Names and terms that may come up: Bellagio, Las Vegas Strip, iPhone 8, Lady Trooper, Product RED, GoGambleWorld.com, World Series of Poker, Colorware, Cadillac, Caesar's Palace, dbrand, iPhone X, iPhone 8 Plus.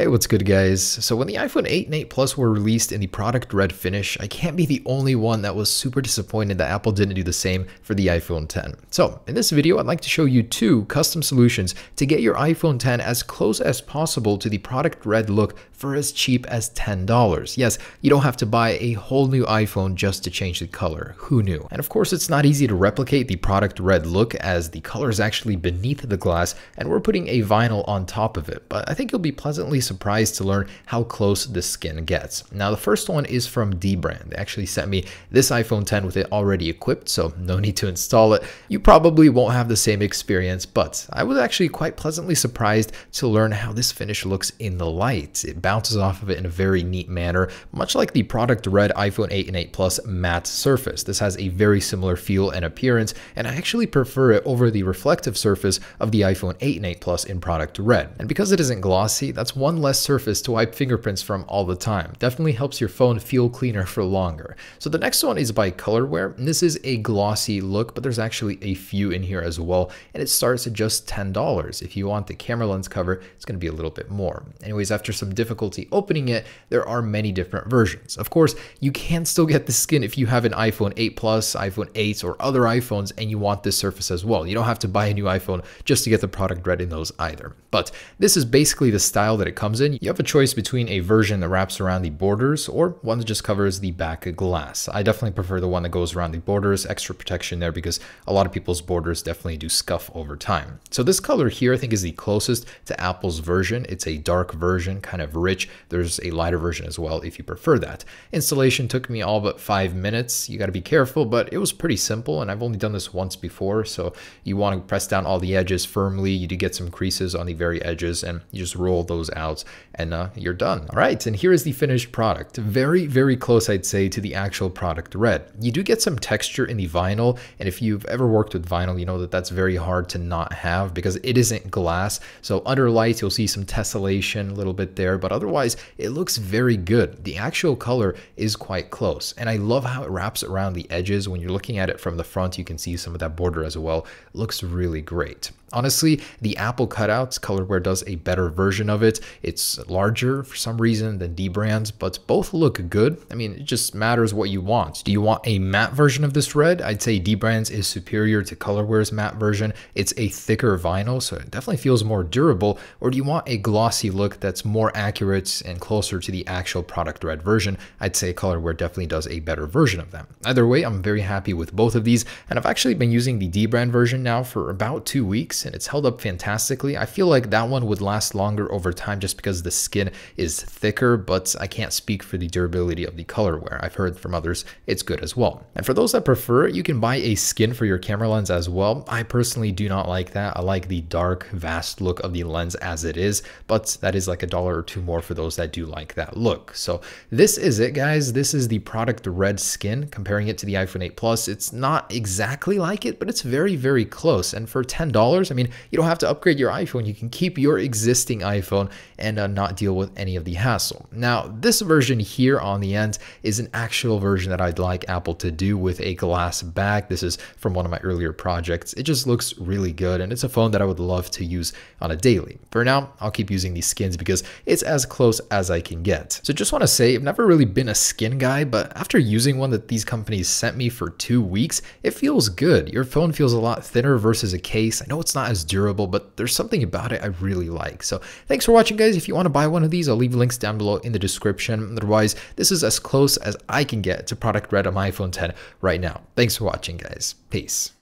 Hey, what's good guys? So when the iPhone 8 and 8 Plus were released in the Product RED finish, I can't be the only one that was super disappointed that Apple didn't do the same for the iPhone 10. So in this video, I'd like to show you two custom solutions to get your iPhone 10 as close as possible to the Product RED look for as cheap as $10. Yes, you don't have to buy a whole new iPhone just to change the color. Who knew? And of course, it's not easy to replicate the Product RED look as the color is actually beneath the glass and we're putting a vinyl on top of it, but I think you'll be pleasantly surprised to learn how close the skin gets. Now, the first one is from dbrand. They actually sent me this iPhone 10 with it already equipped, so no need to install it. You probably won't have the same experience, but I was actually quite pleasantly surprised to learn how this finish looks in the light. It bounces off of it in a very neat manner, much like the Product RED iPhone 8 and 8 Plus matte surface. This has a very similar feel and appearance, and I actually prefer it over the reflective surface of the iPhone 8 and 8 Plus in Product RED. And because it isn't glossy, that's one less surface to wipe fingerprints from all the time. Definitely helps your phone feel cleaner for longer. So the next one is by Colorware, and this is a glossy look, but there's actually a few in here as well, and it starts at just $10. If you want the camera lens cover, it's going to be a little bit more. Anyways, after some difficulty opening it, there are many different versions. Of course, you can still get the skin if you have an iPhone 8 Plus, iPhone 8, or other iPhones, and you want this surface as well. You don't have to buy a new iPhone just to get the Product RED in those either. But this is basically the style that it comes in. You have a choice between a version that wraps around the borders or one that just covers the back glass. I definitely prefer the one that goes around the borders, extra protection there because a lot of people's borders definitely do scuff over time. So this color here I think is the closest to Apple's version. It's a dark version, kind of rich. There's a lighter version as well if you prefer that. Installation took me all but 5 minutes. You got to be careful, but it was pretty simple and I've only done this once before. So you want to press down all the edges firmly. You do get some creases on the very edges and you just roll those out. And you're done. All right, and here is the finished product. Very, very close, I'd say, to the actual Product RED. You do get some texture in the vinyl, and if you've ever worked with vinyl, you know that that's very hard to not have because it isn't glass. So under light, you'll see some tessellation a little bit there, but otherwise, it looks very good. The actual color is quite close, and I love how it wraps around the edges. When you're looking at it from the front, you can see some of that border as well. It looks really great. Honestly, the Apple cutouts, Colorware does a better version of it. It's larger for some reason than dbrand's, but both look good. I mean, it just matters what you want. Do you want a matte version of this red? I'd say dbrand's is superior to Colorware's matte version. It's a thicker vinyl, so it definitely feels more durable. Or do you want a glossy look that's more accurate and closer to the actual Product RED version? I'd say Colorware definitely does a better version of them. Either way, I'm very happy with both of these, and I've actually been using the dbrand version now for about 2 weeks. And it's held up fantastically. I feel like that one would last longer over time just because the skin is thicker, but I can't speak for the durability of the Colorware. I've heard from others it's good as well. And for those that prefer it, you can buy a skin for your camera lens as well. I personally do not like that. I like the dark, vast look of the lens as it is, but that is like $1 or $2 more for those that do like that look. So this is it, guys. This is the Product RED skin. Comparing it to the iPhone 8 Plus, it's not exactly like it, but it's very, very close. And for $10, I mean, you don't have to upgrade your iPhone. You can keep your existing iPhone and not deal with any of the hassle. Now, this version here on the end is an actual version that I'd like Apple to do with a glass back. This is from one of my earlier projects. It just looks really good, and it's a phone that I would love to use on a daily. For now, I'll keep using these skins because it's as close as I can get. So just want to say, I've never really been a skin guy, but after using one that these companies sent me for 2 weeks, it feels good. Your phone feels a lot thinner versus a case. I know it's not as durable, but there's something about it I really like. So thanks for watching, guys. If you want to buy one of these, I'll leave links down below in the description. Otherwise, this is as close as I can get to Product RED on my iPhone 10 right now. Thanks for watching, guys. Peace.